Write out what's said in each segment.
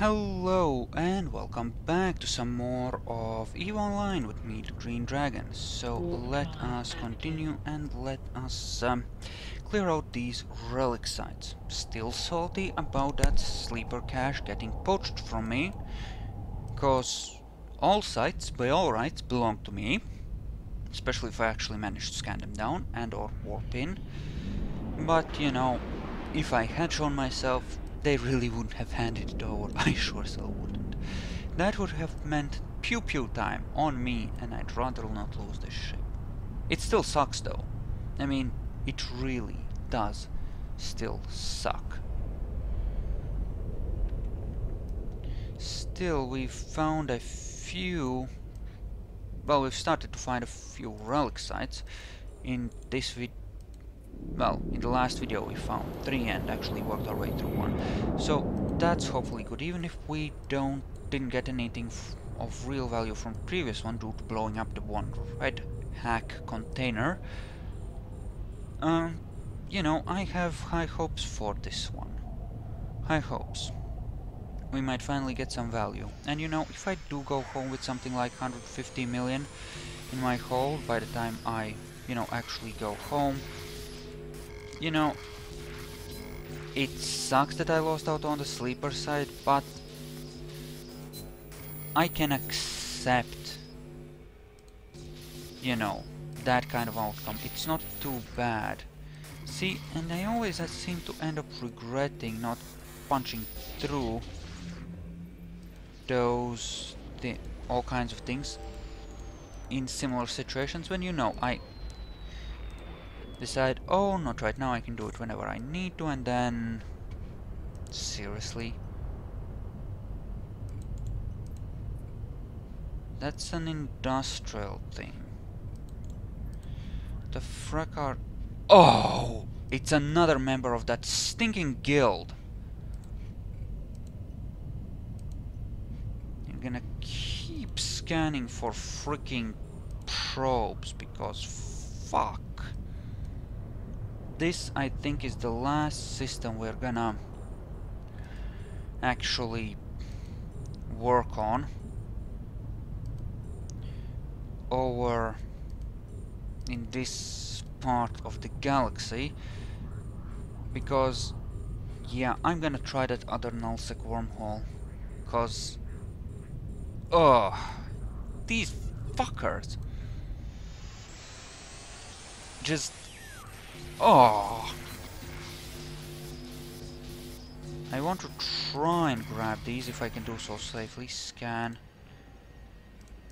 Hello and welcome back to some more of EVE Online with me, the Green Dragon. So let us continue and let us clear out these relic sites. Still salty about that sleeper cache getting poached from me, cause all sites by all rights belong to me, especially if I actually manage to scan them down and or warp in. But you know, if I had shown myself, they really wouldn't have handed it over, I sure so wouldn't. That would have meant pew pew time on me, and I'd rather not lose this ship. It still sucks though. I mean, it really does still suck. Still, we've found a few... well, we've started to find a few relic sites. In this video... well, in the last video we found three and actually worked our way through one. So that's hopefully good, even if we didn't get anything of real value from the previous one due to blowing up the one red hack container. You know, I have high hopes for this one. High hopes. We might finally get some value. And you know, if I do go home with something like 150 million in my hold by the time I, you know, actually go home, you know, it sucks that I lost out on the sleeper side, but I can accept, you know, that kind of outcome. It's not too bad. See, and I always seem to end up regretting not punching through those all kinds of things in similar situations when, you know, I decide, oh, not right now, I can do it whenever I need to, and then... seriously? That's an industrial thing. The frick are... oh! It's another member of that stinking guild! You're gonna keep scanning for freaking probes, because fuck. This, I think, is the last system we're gonna actually work on over in this part of the galaxy, because yeah, I'm gonna try that other nullsec wormhole, cause these fuckers just... oh, I want to try and grab these if I can do so safely. Scan.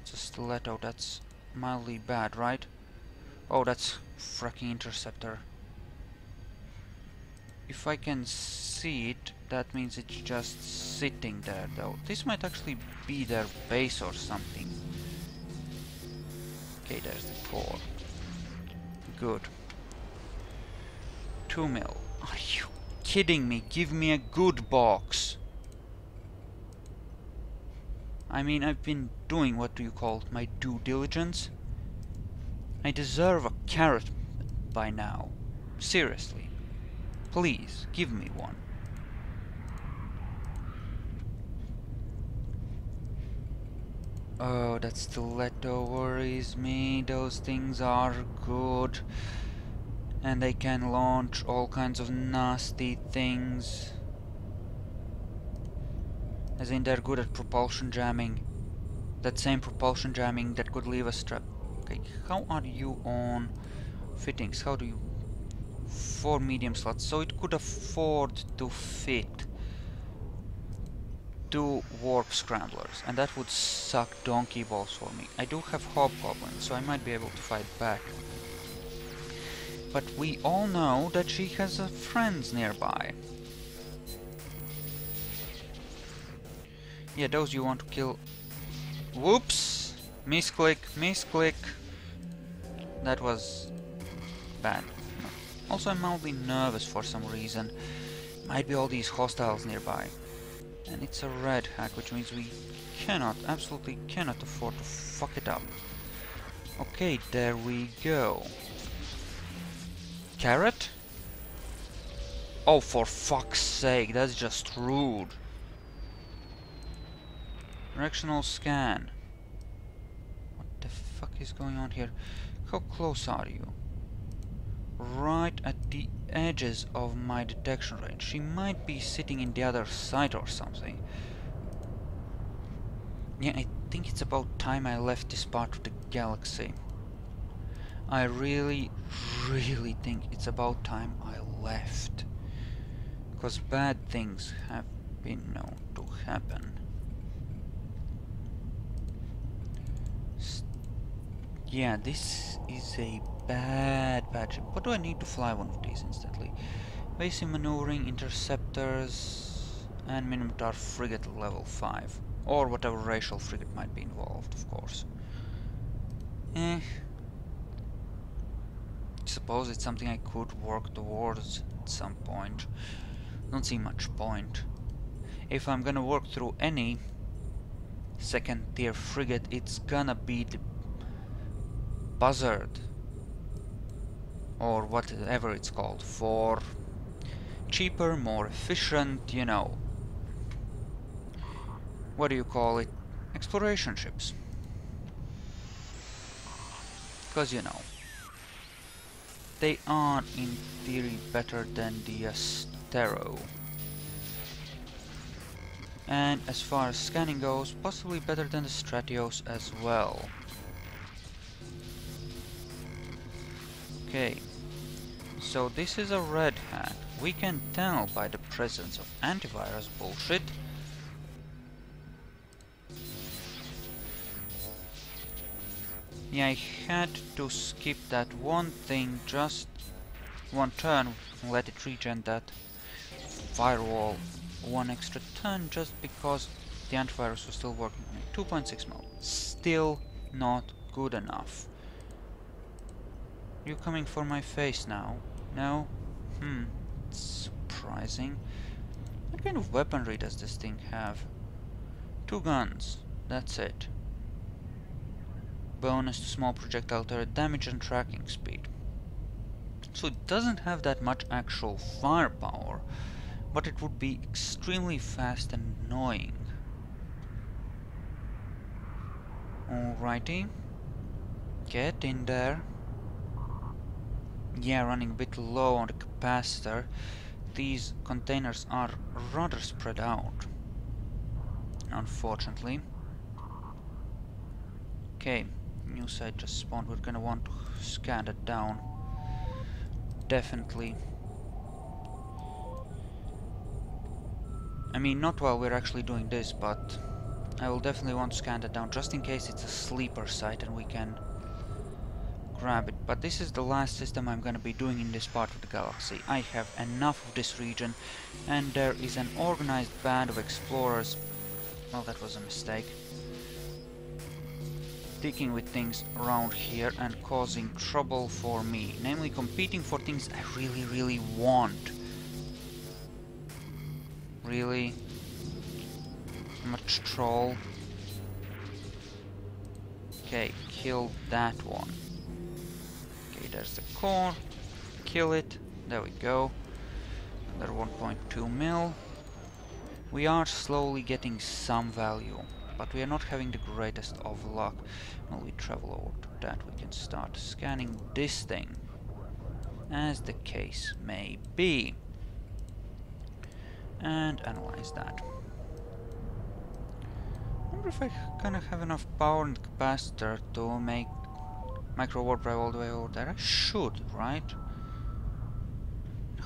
It's a stiletto. That's mildly bad, right? Oh, that's fracking interceptor. If I can see it, that means it's just sitting there, though. This might actually be their base or something. Okay, there's the core. Good. 2 mil. Are you kidding me? Give me a good box. I mean, I've been doing, what do you call it, my due diligence. I deserve a carrot by now. Seriously. Please, give me one. Oh, that stiletto worries me. Those things are good. And they can launch all kinds of nasty things. As in, they're good at propulsion jamming. That same propulsion jamming that could leave us trapped. Okay, how are you on fittings? How do you... 4 medium slots, so it could afford to fit 2 warp scramblers. And that would suck donkey balls for me. I do have hobgoblins, so I might be able to fight back. But we all know that she has friends nearby. Yeah, those you want to kill... whoops! Misclick, misclick. That was bad. Also, I'm mildly nervous for some reason. Might be all these hostiles nearby. And it's a red hack, which means we cannot, absolutely cannot afford to fuck it up. Okay, there we go. Carrot? Oh, for fuck's sake, that's just rude. Directional scan. What the fuck is going on here? How close are you? Right at the edges of my detection range. She might be sitting in the other side or something. Yeah, I think it's about time I left this part of the galaxy. I really think it's about time I left. Because bad things have been known to happen. Yeah, this is a bad ship. But do I need to fly one of these instantly? Basic maneuvering, interceptors, and Minmatar frigate level 5. Or whatever racial frigate might be involved, of course. Eh. Suppose it's something I could work towards at some point. Don't see much point. If I'm gonna work through any second tier frigate, it's gonna be the Buzzard or whatever it's called, for cheaper, more efficient, you know, what do you call it, exploration ships, because you know they are in theory better than the Astero, and as far as scanning goes, possibly better than the Stratios as well. Okay, so this is a red hat. We can tell by the presence of antivirus bullshit. Yeah, I had to skip that one thing, just one turn, let it regen that firewall one extra turn just because the antivirus was still working on it. 2.6 mil. Still not good enough. You coming for my face now? No? Hmm, it's surprising. What kind of weaponry does this thing have? 2 guns, that's it. Bonus to small projectile turret damage and tracking speed. So it doesn't have that much actual firepower, but it would be extremely fast and annoying. Alrighty. Get in there. Yeah, running a bit low on the capacitor. These containers are rather spread out, unfortunately. Okay. New site just spawned, we're gonna want to scan that down. Definitely. I mean, not while we're actually doing this, but I will definitely want to scan that down, just in case it's a sleeper site and we can grab it. But this is the last system I'm gonna be doing in this part of the galaxy. I have enough of this region, and there is an organized band of explorers. Well, that was a mistake. Sticking with things around here and causing trouble for me, namely competing for things I really want. Really? Much troll. Okay, kill that one. Okay, there's the core. Kill it. There we go. Another 1.2 mil. We are slowly getting some value. But we are not having the greatest of luck. While we travel over to that, we can start scanning this thing, as the case may be, and analyze that. I wonder if I gonna have enough power and capacitor to make micro warp drive all the way over there. I should, right?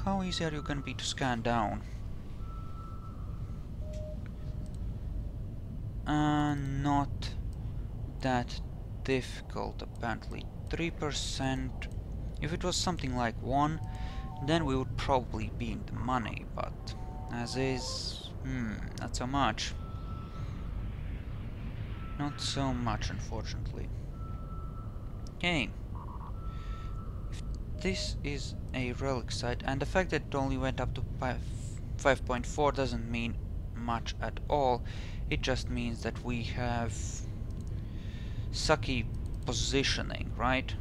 How easy are you gonna be to scan down? Not that difficult, apparently. 3%. If it was something like 1, then we would probably be in the money, but as is, not so much. Not so much, unfortunately. Okay. If this is a relic site, and the fact that it only went up to 5.4 doesn't mean much at all. It just means that we have sucky positioning, right?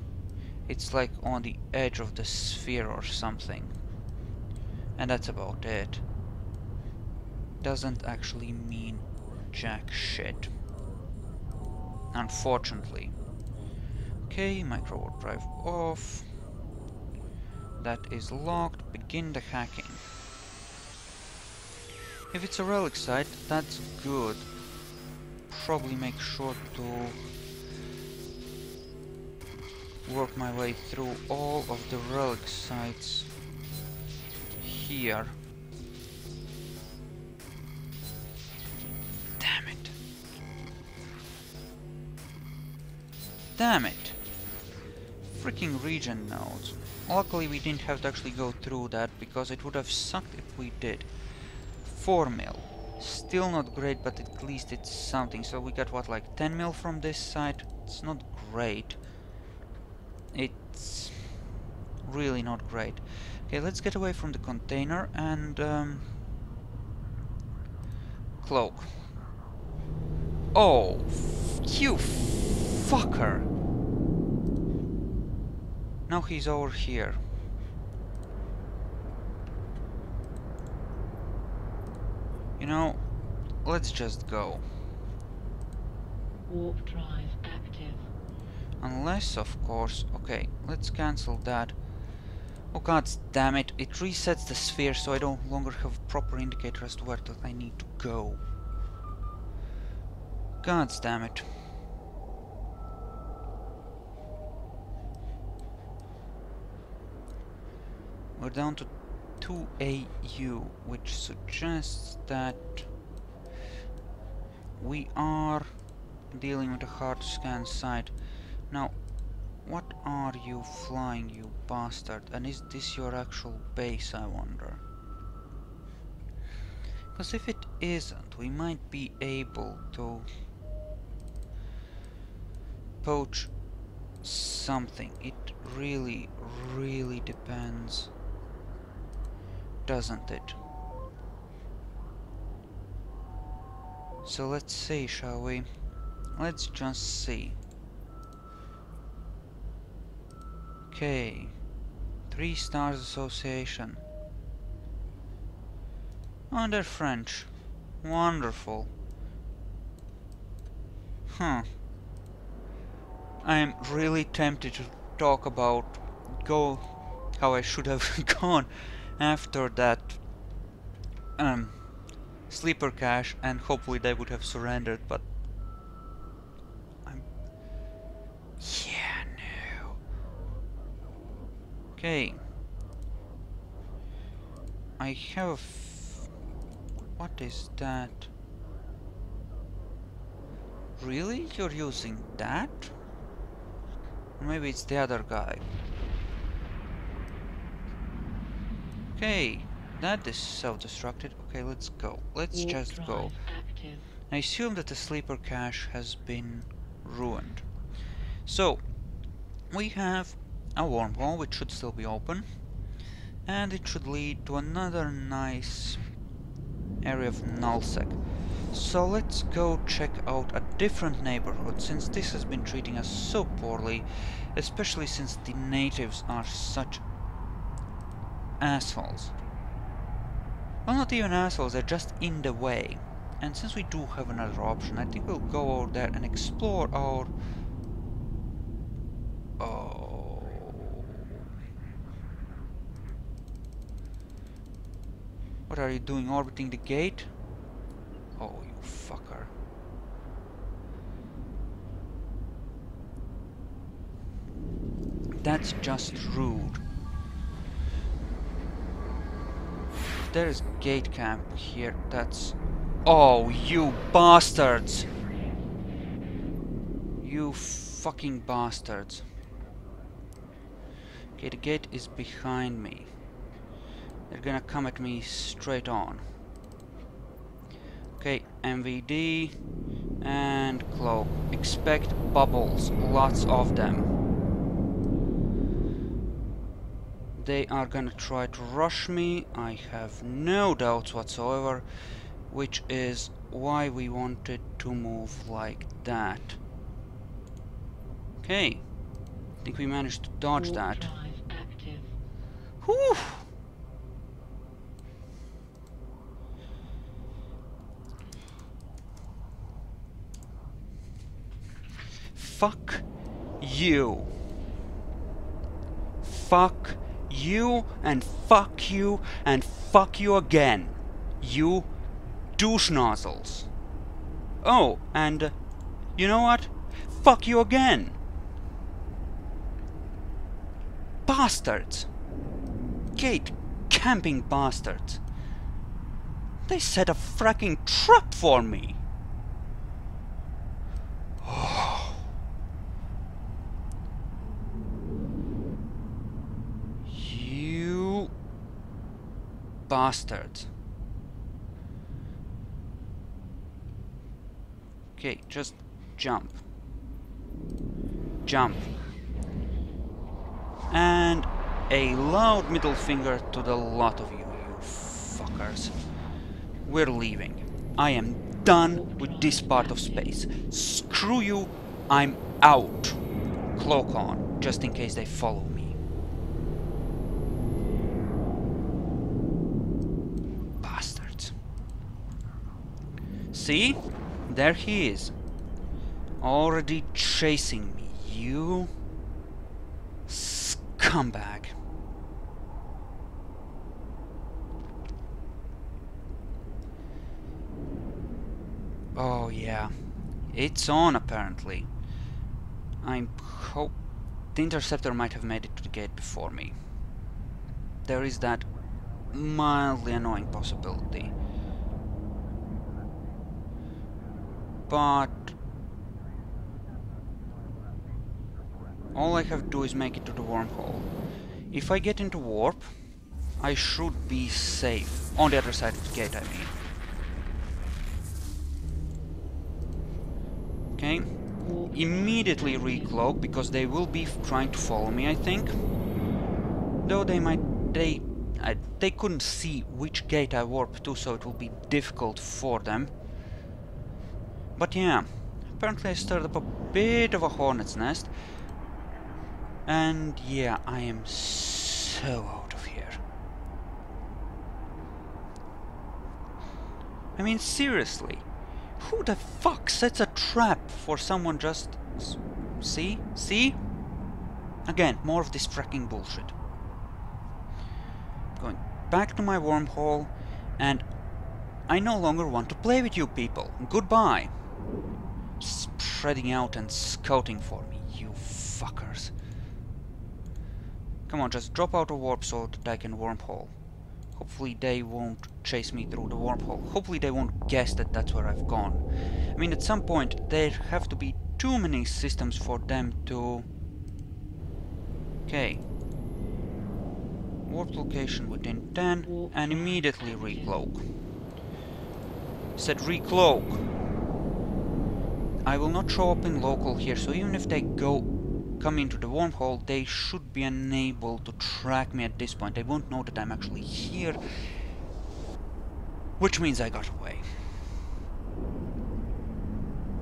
It's like on the edge of the sphere or something. And that's about it. Doesn't actually mean jack shit. unfortunately. Okay, micro warp drive off. That is locked. Begin the hacking. If it's a relic site, that's good. Probably make sure to work my way through all of the relic sites here. Damn it. Damn it. Freaking region nodes. Luckily we didn't have to actually go through that, because it would have sucked if we did. 4 mil. Still not great, but at least it's something. So we got what, like 10 mil from this side? It's not great. It's really not great. Okay, let's get away from the container and cloak. Oh, you fucker! Now he's over here. You know, let's just go. Warp drive active. Unless, of course... Okay, let's cancel that. Oh god damn it, it resets the sphere, so I don't longer have a proper indicator as to where I need to go. God damn it. We're down to 2 AU, which suggests that we are dealing with a hard scan site. Now, what are you flying, you bastard? And is this your actual base, I wonder? Because if it isn't, we might be able to poach something. It really, really depends, doesn't it? So let's see, shall we? Let's just see. Okay, 3 stars association. Oh, they're French. Wonderful. Huh. I am really tempted to talk about how I should have gone after that sleeper cache, and hopefully they would have surrendered, but I'm... Yeah, no. Okay. I have... What is that? Really? You're using that? Or maybe it's the other guy. Okay, that is self-destructed. Okay, let's go. Let's just go. I assume that the sleeper cache has been ruined. So, we have a wormhole, which should still be open. And it should lead to another nice area of nullsec. So let's go check out a different neighborhood, since this has been treating us so poorly. Especially since the natives are such assholes. Well, not even assholes, they're just in the way. And since we do have another option, I think we'll go out there and explore our... Oh... What are you doing, orbiting the gate? Oh, you fucker. That's just rude. There is gate camp here, that's... Oh, you bastards! You fucking bastards. Okay, the gate is behind me. They're gonna come at me straight on. Okay, MVD and cloak. Expect bubbles, lots of them. They are gonna try to rush me, I have no doubts whatsoever, which is why we wanted to move like that. Okay, I think we managed to dodge that. Whew! Fuck you. Fuck you, and fuck you, and fuck you again. You douche nozzles. Oh, and you know what? Fuck you again. Bastards. Gate camping bastards. They set a fracking trap for me. Oh. You bastard. Okay, just jump. Jump. And a loud middle finger to the lot of you, you fuckers. We're leaving. I am done with this part of space. Screw you, I'm out. Cloak on, just in case they follow me. Bastards. See? There he is. Already chasing me, you... scumbag. Oh yeah, it's on apparently. I hope the interceptor might have made it to the gate before me. There is that mildly annoying possibility. But... all I have to do is make it to the wormhole. If I get into warp, I should be safe. On the other side of the gate, I mean. Okay. Immediately recloak, because they will be trying to follow me, I think. Though they might... they couldn't see which gate I warped to, so it will be difficult for them. But yeah, apparently I stirred up a bit of a hornet's nest. And yeah, I am so out of here. I mean, seriously. Who the fuck sets a trap for someone just... see? See? Again, more of this fracking bullshit. Going back to my wormhole, and I no longer want to play with you people. Goodbye. Spreading out and scouting for me, you fuckers. Come on, just drop out of warp so that I can wormhole. Hopefully they won't chase me through the wormhole. Hopefully they won't guess that that's where I've gone. I mean, at some point, there have to be too many systems for them to... okay. Warp location within 10, and immediately recloak. Said recloak. I will not show up in local here, so even if they come into the wormhole, they should be unable to track me at this point. They won't know that I'm actually here, which means I got away.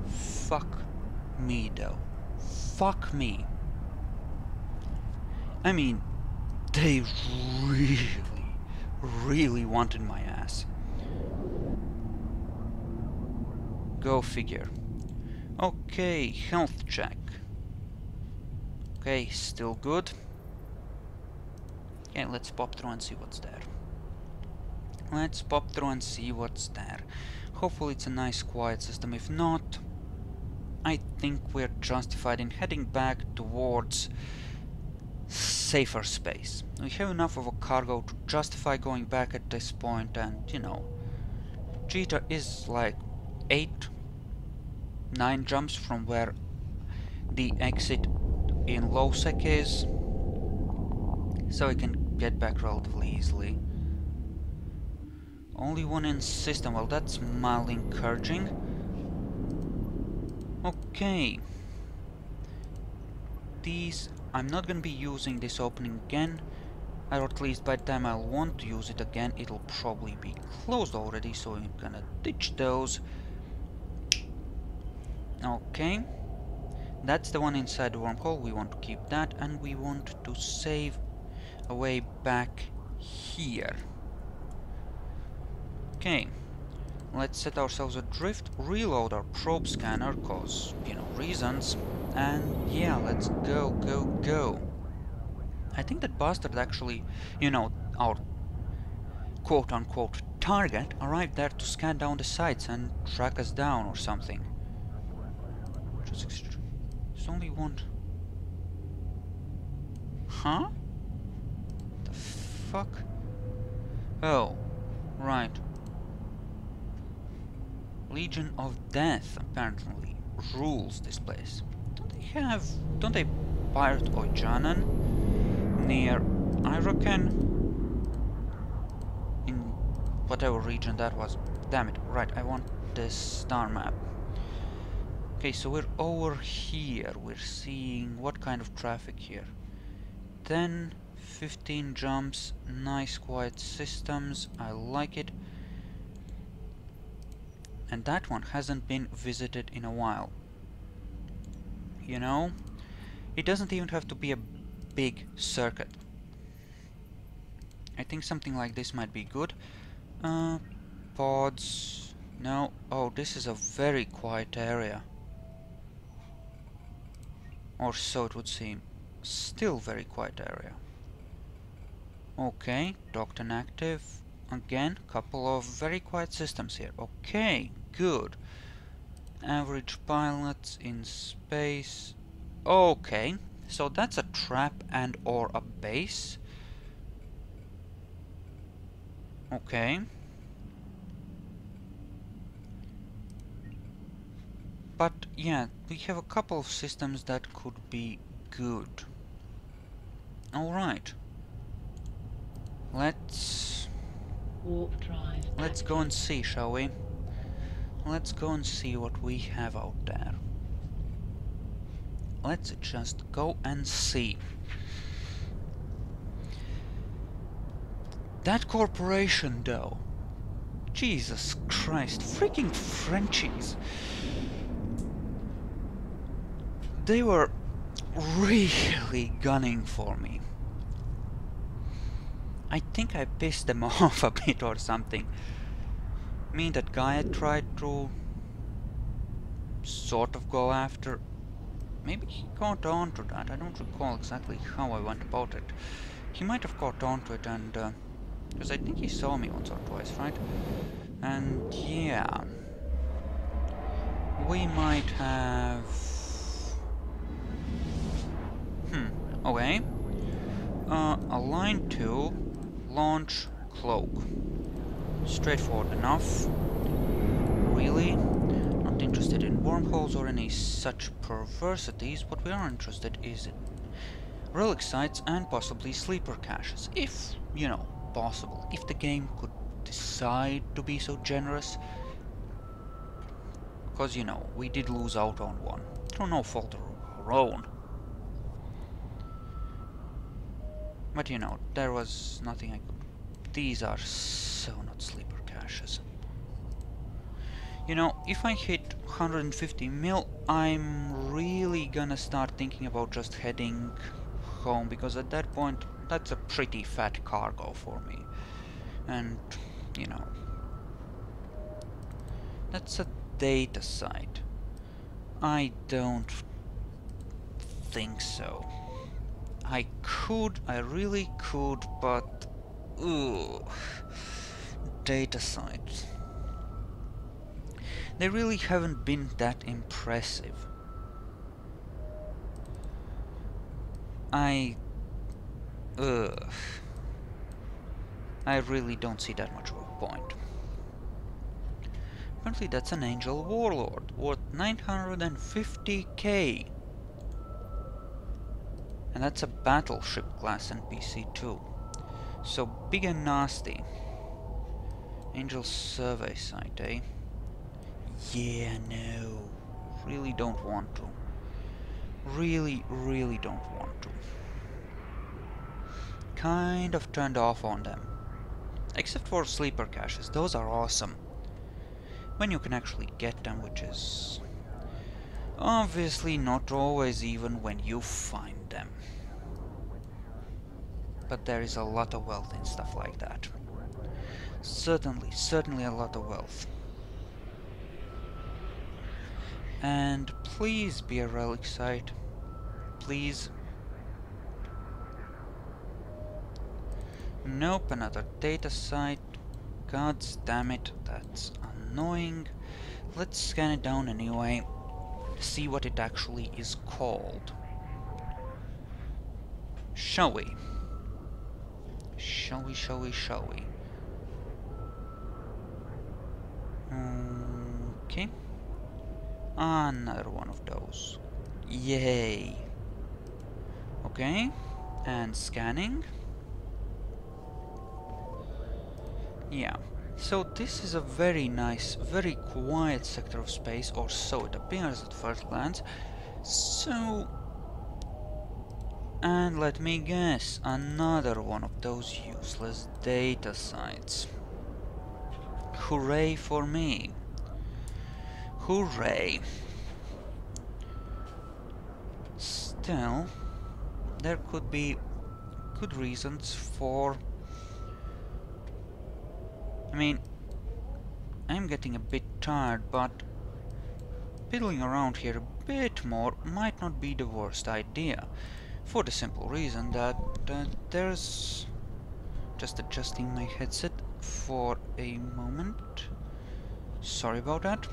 Fuck me, though. Fuck me. I mean, they really, really wanted my ass. Go figure. Okay, health check. Okay, still good. Okay, let's pop through and see what's there. Let's pop through and see what's there. Hopefully it's a nice quiet system. If not, I think we're justified in heading back towards safer space. We have enough of a cargo to justify going back at this point, and, you know, Cheetah is like 8, 9 jumps from where the exit in Losec is, so I can get back relatively easily. Only one in system, well, that's mildly encouraging. Okay. These, I'm not gonna be using this opening again, or at least by the time I'll want to use it again, it'll probably be closed already, so I'm gonna ditch those. Okay. That's the one inside the wormhole, we want to keep that, and we want to save a way back here. Okay, let's set ourselves adrift, reload our probe scanner, cause, you know, reasons. And yeah, let's go, go, go. I think that Buzzard actually, you know, our quote-unquote target arrived there to scan down the sights and track us down or something. There's only one... Huh? The fuck? Oh, right. Legion of Death apparently rules this place. Don't they pirate Ojanan near Iroken? In whatever region that was. Damn it, right, I want this star map. Okay, so we're over here, we're seeing what kind of traffic here. 10, 15 jumps, nice quiet systems, I like it. And that one hasn't been visited in a while. You know, it doesn't even have to be a big circuit. I think something like this might be good. Pods, no, oh, this is a very quiet area. Or so it would seem. Still very quiet area. Okay, docked and active. Again, couple of very quiet systems here. Okay, good. Average pilots in space. Okay, so that's a trap and or a base. Okay. But yeah, we have a couple of systems that could be good. Alright. Let's go and see, shall we? Let's go and see what we have out there. Let's just go and see. That corporation, though. Jesus Christ, freaking Frenchies. They were really gunning for me. I think I pissed them off a bit or something. Me and that guy I tried to sort of go after. Maybe he caught on to that. I don't recall exactly how I went about it. He might have caught on to it and... because I think he saw me once or twice, right? And yeah... we might have... okay. Align to... launch... cloak. Straightforward enough. Really? Not interested in wormholes or any such perversities. What we are interested is in relic sites and possibly sleeper caches. If, you know, possible. If the game could decide to be so generous. Because, you know, we did lose out on one. Through no fault of our own. But, you know, there was nothing I could... These are so not sleeper caches. You know, if I hit 150 mil, I'm really gonna start thinking about just heading home, because at that point, that's a pretty fat cargo for me. And, you know... that's a data site. I don't think so. I really could, but... ooh... data sites. They really haven't been that impressive. I really don't see that much of a point. Apparently that's an Angel Warlord, worth 950k. And that's a Battleship class NPC too. So big and nasty. Angel Survey Site, eh? Yeah, no. Really don't want to. Really don't want to. Kind of turned off on them. Except for sleeper caches, those are awesome. When you can actually get them, which is... obviously not always, even when you find them. But there is a lot of wealth in stuff like that. Certainly a lot of wealth. And please be a relic site. Please. Nope, another data site. God damn it, that's annoying. Let's scan it down anyway, see what it actually is called. Shall we? Shall we? Okay. Another one of those. Yay! Okay, and scanning. Yeah, so this is a very nice, very quiet sector of space, or so it appears at first glance. So... and let me guess, another one of those useless data sites. Hooray for me. Hooray. Still, there could be good reasons for... I mean, I'm getting a bit tired, but piddling around here a bit more might not be the worst idea, for the simple reason that there's... just adjusting my headset for a moment. Sorry about that.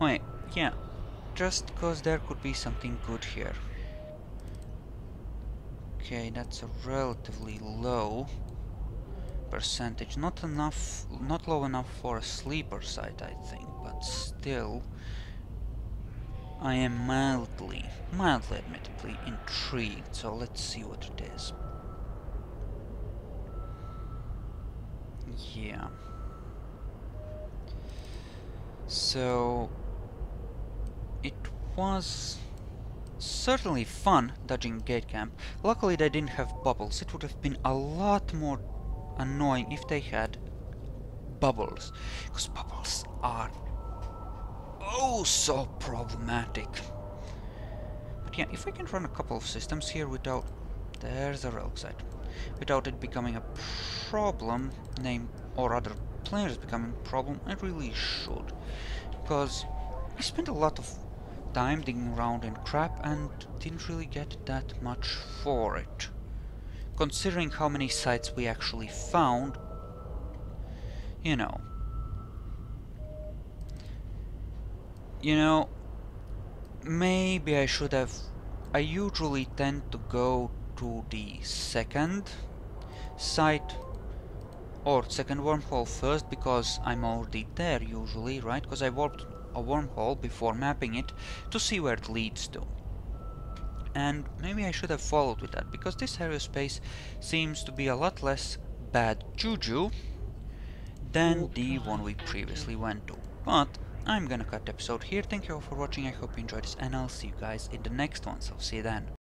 Wait, yeah, just cause there could be something good here. Okay, that's a relatively low percentage, not low enough for a sleeper site, I think, but still I am mildly admittedly intrigued, so let's see what it is. Yeah, so it was certainly fun dodging gate camp. Luckily they didn't have bubbles. It would have been a lot more annoying if they had bubbles, because bubbles are oh so problematic. But yeah, if I can run a couple of systems here without... there's a relic site. Without it becoming a problem, name or other players becoming a problem, I really should. Because I spent a lot of time digging around in crap and didn't really get that much for it. Considering how many sites we actually found, you know. Maybe I should have... I usually tend to go to the second site or second wormhole first, because I'm already there usually, right? Because I warped a wormhole before mapping it to see where it leads to. And maybe I should have followed with that, because this area space seems to be a lot less bad juju than the one we previously went to. But I'm gonna cut the episode here. Thank you all for watching, I hope you enjoyed this, and I'll see you guys in the next one, so see you then.